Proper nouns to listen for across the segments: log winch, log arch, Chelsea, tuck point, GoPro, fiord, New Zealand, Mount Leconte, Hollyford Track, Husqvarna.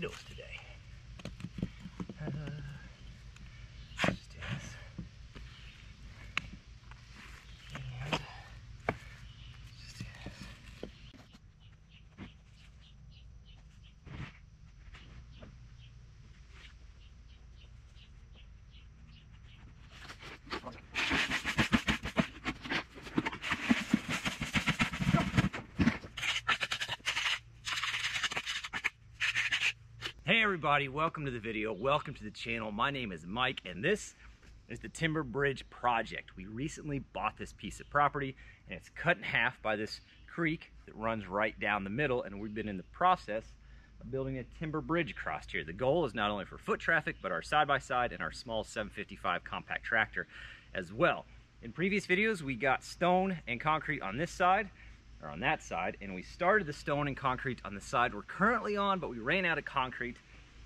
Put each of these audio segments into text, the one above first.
mosquitoes today. Let's just do this. And let's just do this. Hey everybody, welcome to the video, welcome to the channel. My name is Mike and this is the Timber Bridge Project. We recently bought this piece of property and it's cut in half by this creek that runs right down the middle, and we've been in the process of building a timber bridge across here. The goal is not only for foot traffic, but our side-by-side and our small 755 compact tractor as well. In previous videos, we got stone and concrete on this side, or on that side, and we started the stone and concrete on the side we're currently on, but we ran out of concrete,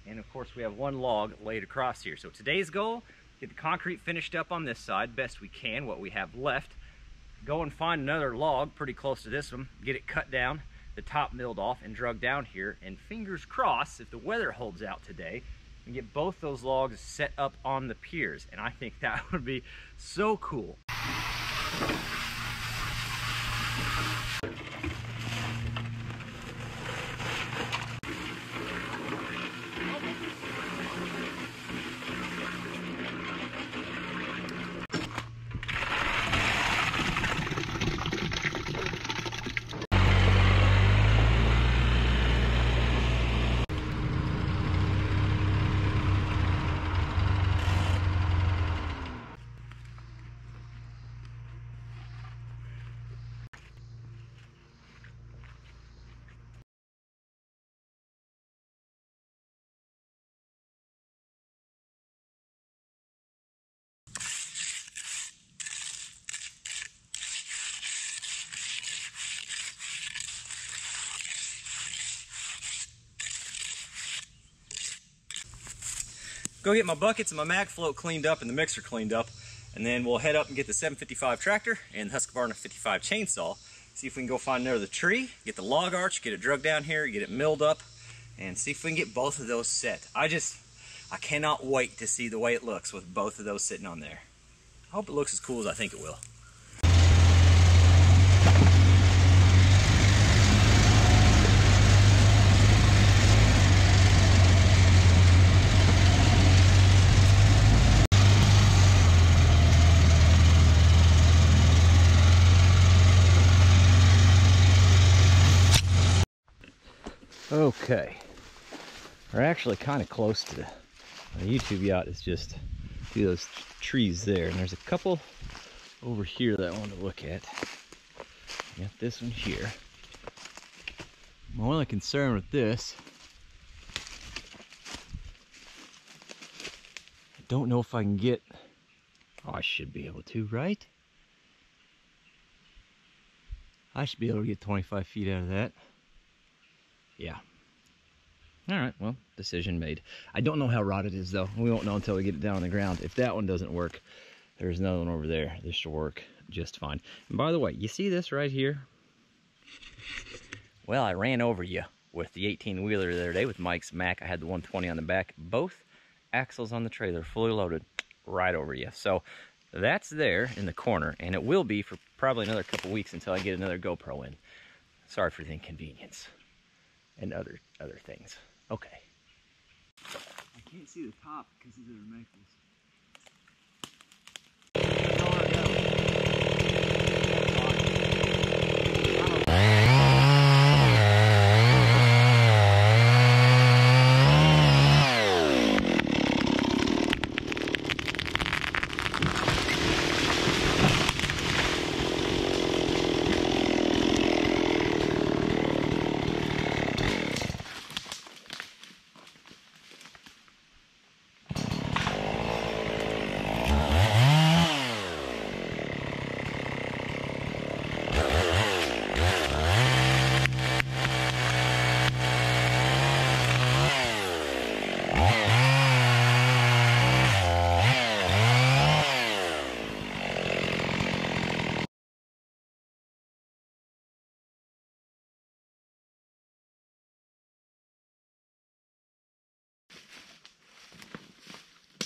and of course we have one log laid across here. So today's goal, get the concrete finished up on this side best we can, what we have left, go and find another log pretty close to this one, get it cut down, the top milled off and drug down here, and fingers crossed if the weather holds out today, we can get both those logs set up on the piers, and I think that would be so cool. Go get my buckets and my mag float cleaned up and the mixer cleaned up, and then we'll head up and get the 755 tractor and the Husqvarna 55 chainsaw, see if we can go find another tree, get the log arch, get it drug down here, get it milled up, and see if we can get both of those set. I cannot wait to see the way it looks with both of those sitting on there. I hope it looks as cool as I think it will. Okay, we're actually kind of close to the YouTube yacht. It's just see those trees there, and there's a couple over here that I want to look at. Got this one here. My only concern with this, I don't know if I can get. Oh, I should be able to, right? I should be able to get 25 feet out of that. Yeah. All right, well, decision made. I don't know how rotted it is though. We won't know until we get it down on the ground. If that one doesn't work, there's another one over there. This should work just fine. And by the way, you see this right here? Well, I ran over you with the 18-wheeler the other day with Mike's Mac. I had the 120 on the back. Both axles on the trailer, fully loaded, right over you. So that's there in the corner, and it will be for probably another couple weeks until I get another GoPro in. Sorry for the inconvenience. And other things. Okay. I can't see the top because these are maples.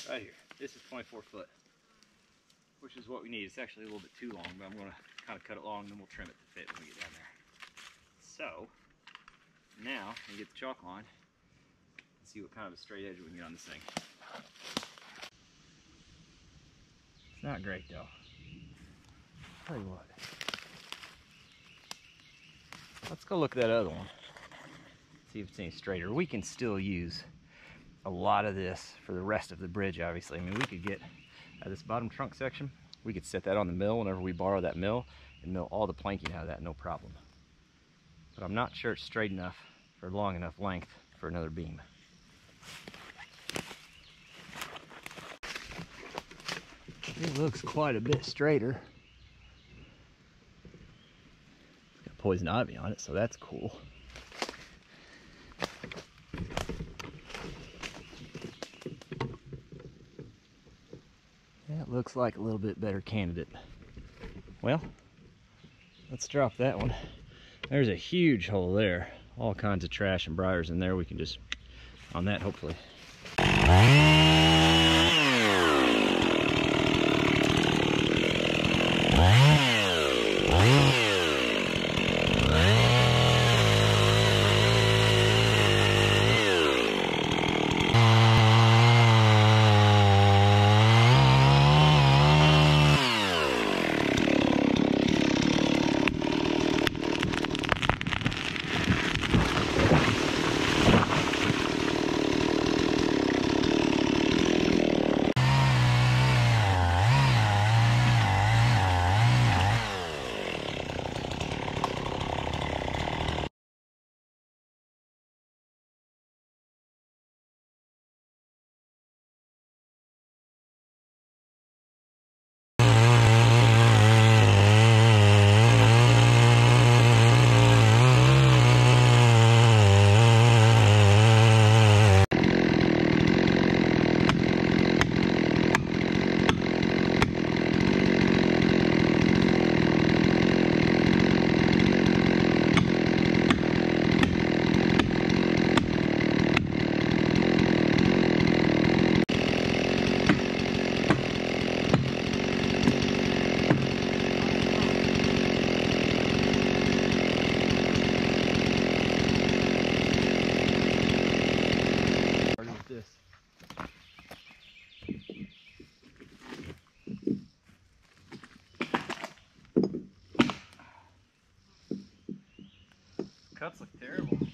right here. This is 24 foot, which is what we need. It's actually a little bit too long, but I'm going to kind of cut it long, and then we'll trim it to fit when we get down there. So now we get the chalk line and see what kind of a straight edge we can get on this thing. It's not great though. Tell you what. Let's go look at that other one. See if it's any straighter. We can still use a lot of this for the rest of the bridge, obviously. I mean, we could get this bottom trunk section, we could set that on the mill whenever we borrow that mill and mill all the planking out of that, no problem. But I'm not sure it's straight enough for long enough length for another beam. It looks quite a bit straighter. It's got poison ivy on it, so that's cool. That looks like a little bit better candidate. Well, let's drop that one. There's a huge hole there. All kinds of trash and briars in there. We can just, on that hopefully. Cuts look terrible. That's okay.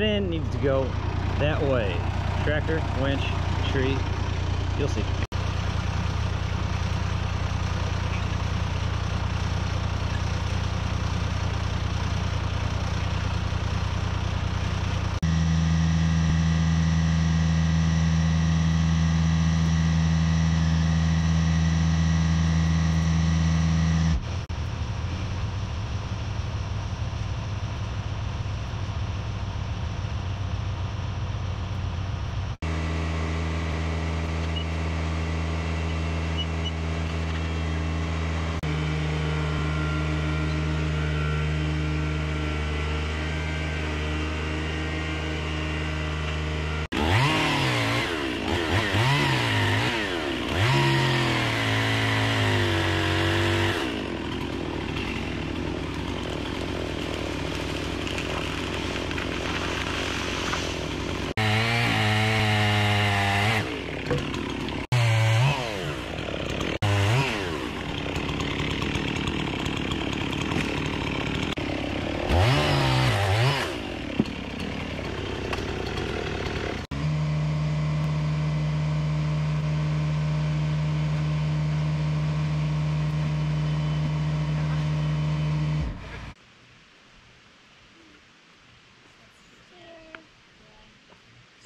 that end needs to go that way. Tractor, winch, tree, you'll see.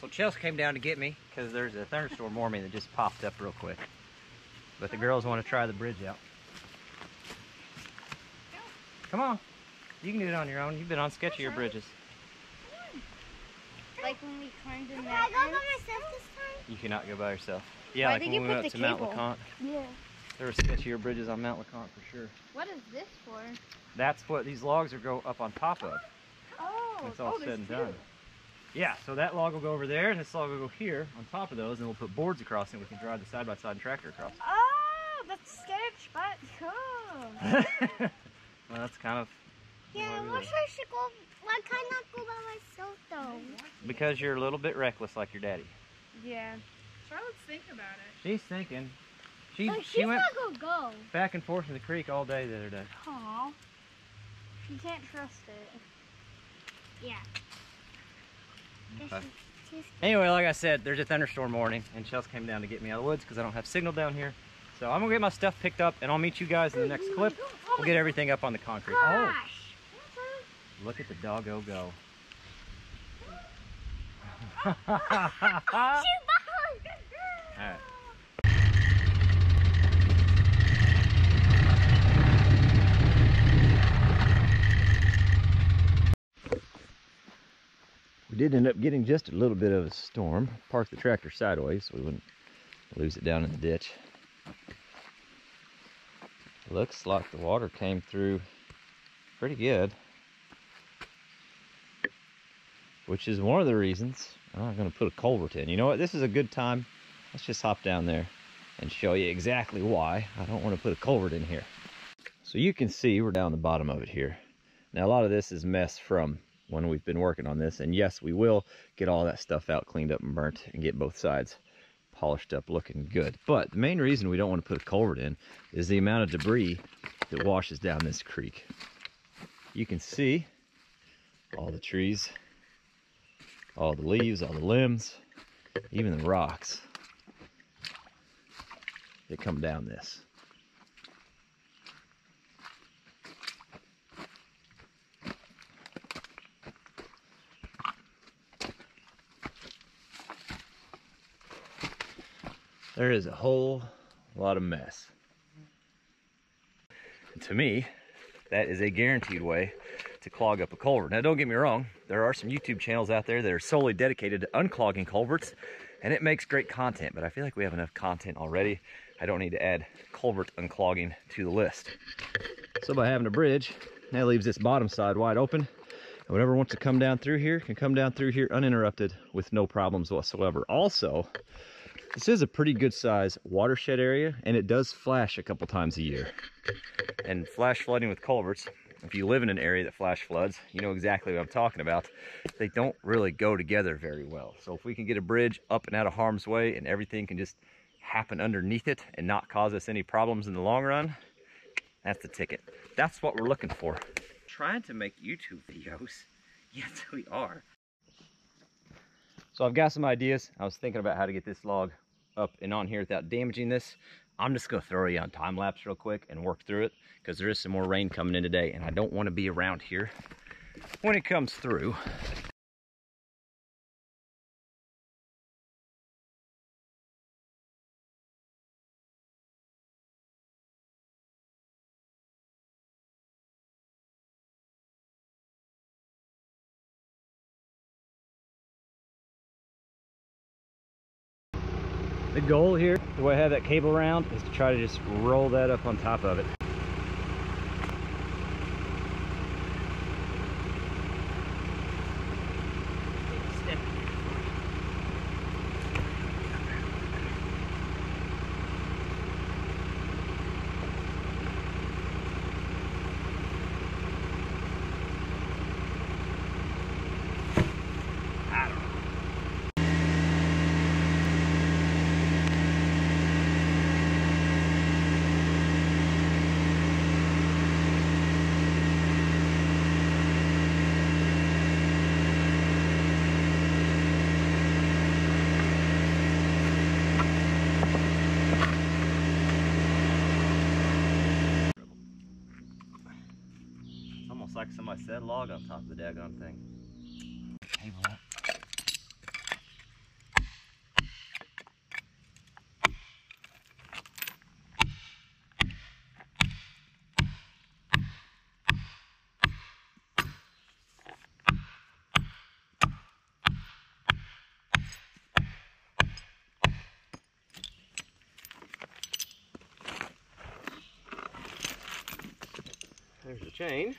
So Chelsea came down to get me because there's a thunderstorm warning that just popped up real quick. But the girls want to try the bridge out. Come on. You can do it on your own. You've been on sketchier bridges. Like when we climbed in the mountains. Can I go by myself this time? You cannot go by yourself. Yeah, like when we went up to Mount Leconte. Yeah. There were sketchier bridges on Mount Leconte for sure. What is this for? That's what these logs are go up on top of. Oh, it's all said and done. Yeah, so that log will go over there, and this log will go here on top of those, and we'll put boards across, and we can drive the side-by-side tractor across. Oh, that's sketch, but cool. Well, that's kind of... Yeah, I wish I should go... Why can't I not go by myself, though? Because you're a little bit reckless like your daddy. Yeah. Charlotte's thinking about it. She's thinking. She went not gonna go back and forth in the creek all day the other day. Aw. You can't trust it. Yeah. Okay. Anyway, like I said, there's a thunderstorm warning, and Chelsea came down to get me out of the woods because I don't have signal down here. So I'm gonna get my stuff picked up, and I'll meet you guys in the next clip. We'll get everything up on the concrete. Oh, look at the doggo go! All right. We did end up getting just a little bit of a storm. Parked the tractor sideways so we wouldn't lose it down in the ditch. Looks like the water came through pretty good, which is one of the reasons I'm going to put a culvert in. You know what? This is a good time. Let's just hop down there and show you exactly why I don't want to put a culvert in here. So you can see we're down the bottom of it here. Now, a lot of this is mess from when we've been working on this, and yes, we will get all that stuff out, cleaned up and burnt, and get both sides polished up looking good. But the main reason we don't want to put a culvert in is the amount of debris that washes down this creek. You can see all the trees, all the leaves, all the limbs, even the rocks that come down this. There is a whole lot of mess. To me, that is a guaranteed way to clog up a culvert. Now, don't get me wrong, there are some YouTube channels out there that are solely dedicated to unclogging culverts, and it makes great content, but I feel like we have enough content already. I don't need to add culvert unclogging to the list. So by having a bridge, that leaves this bottom side wide open, and whatever wants to come down through here can come down through here uninterrupted with no problems whatsoever. Also, this is a pretty good size watershed area, and it does flash a couple times a year. And flash flooding with culverts, if you live in an area that flash floods, you know exactly what I'm talking about. They don't really go together very well. So if we can get a bridge up and out of harm's way and everything can just happen underneath it and not cause us any problems in the long run, that's the ticket. That's what we're looking for. Trying to make YouTube videos? Yes, we are. So I've got some ideas. I was thinking about how to get this log up and on here without damaging this. I'm just gonna throw you on time lapse real quick and work through it, because there is some more rain coming in today and I don't want to be around here when it comes through. The goal here, the way I have that cable around, is to try to just roll that up on top of it. Like somebody said, log on top of the daggone thing. Table up. There's the chain.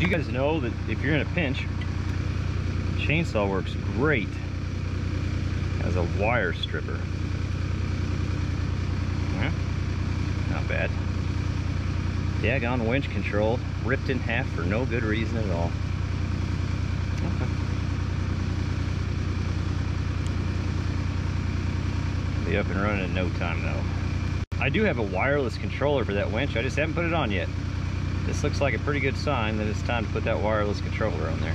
You guys know that if you're in a pinch, chainsaw works great as a wire stripper. Yeah, not bad. Daggone winch control ripped in half for no good reason at all. Okay. Be up and running in no time though. I do have a wireless controller for that winch. I just haven't put it on yet. This looks like a pretty good sign that it's time to put that wireless controller on there.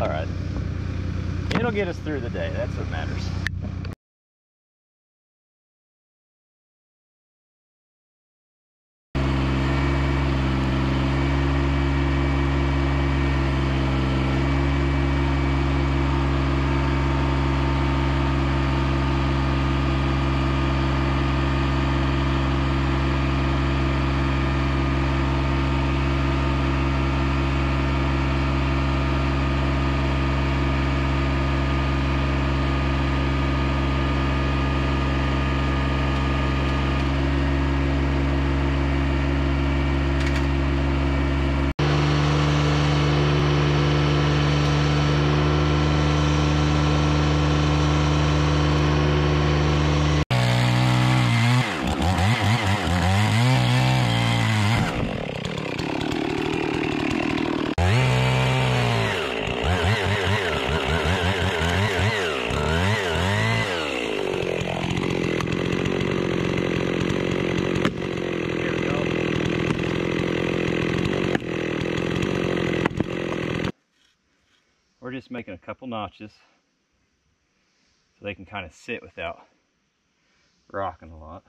All right. It'll get us through the day. That's what matters. We're just making a couple notches so they can kind of sit without rocking a lot.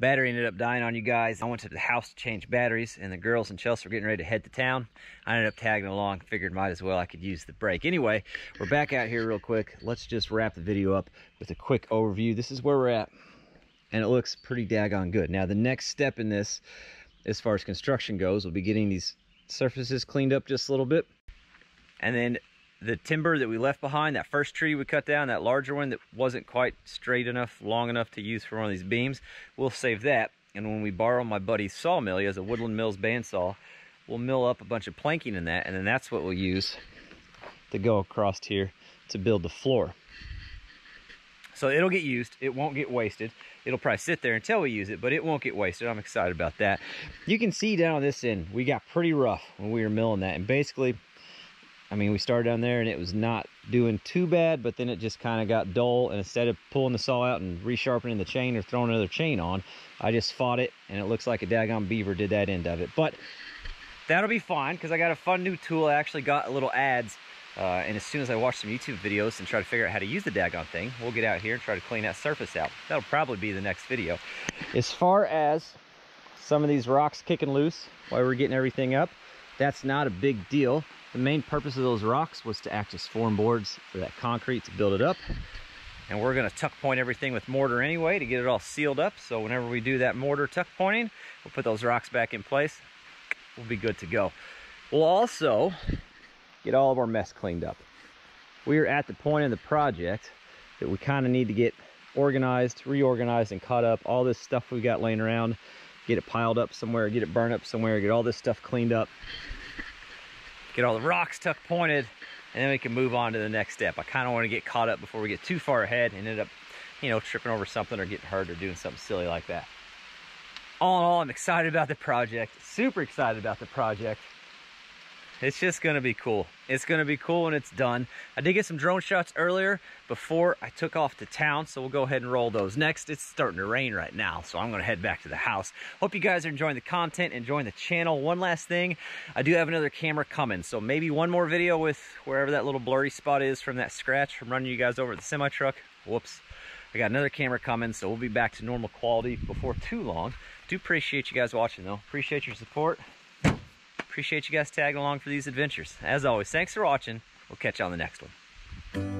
battery ended up dying on, you guys. I went to the house to change batteries, and the girls and Chelsea were getting ready to head to town. I ended up tagging along, figured might as well I could use the brake. Anyway, we're back out here real quick. Let's just wrap the video up with a quick overview. This is where we're at, and it looks pretty daggone good. Now, the next step in this, as far as construction goes, we'll be getting these surfaces cleaned up just a little bit, and then the timber that we left behind, that first tree we cut down, that larger one that wasn't quite straight enough, long enough to use for one of these beams, we'll save that. And when we borrow my buddy's sawmill, he has a Woodland Mills bandsaw, we'll mill up a bunch of planking in that, and then that's what we'll use to go across here to build the floor. So it'll get used, it won't get wasted. It'll probably sit there until we use it, but it won't get wasted. I'm excited about that. You can see down on this end, we got pretty rough when we were milling that. And basically, I mean, we started down there and it was not doing too bad, but then it just kind of got dull. And instead of pulling the saw out and resharpening the chain or throwing another chain on, I just fought it, and it looks like a daggone beaver did that end of it. But that'll be fine, because I got a fun new tool. I actually got little ads. And as soon as I watch some YouTube videos and try to figure out how to use the daggone thing, we'll get out here and try to clean that surface out. That'll probably be the next video. As far as some of these rocks kicking loose while we're getting everything up, that's not a big deal. The main purpose of those rocks was to act as form boards for that concrete to build it up. And we're gonna tuck point everything with mortar anyway to get it all sealed up. So whenever we do that mortar tuck pointing, we'll put those rocks back in place. We'll be good to go. We'll also get all of our mess cleaned up. We are at the point in the project that we kind of need to get organized, reorganized, and caught up. All this stuff we got laying around, get it piled up somewhere, get it burned up somewhere, get all this stuff cleaned up, get all the rocks tuck pointed, and then we can move on to the next step. I kind of want to get caught up before we get too far ahead and end up, you know, tripping over something or getting hurt or doing something silly like that. All in all, I'm excited about the project, super excited about the project. It's just gonna be cool. It's gonna be cool when it's done. I did get some drone shots earlier before I took off to town, so we'll go ahead and roll those next. It's starting to rain right now, so I'm gonna head back to the house. Hope you guys are enjoying the content, enjoying the channel. One last thing, I do have another camera coming, so maybe one more video with wherever that little blurry spot is from that scratch from running you guys over the semi-truck. Whoops. I got another camera coming, so we'll be back to normal quality before too long. Do appreciate you guys watching, though. Appreciate your support. Appreciate you guys tagging along for these adventures. As always, thanks for watching. We'll catch you on the next one.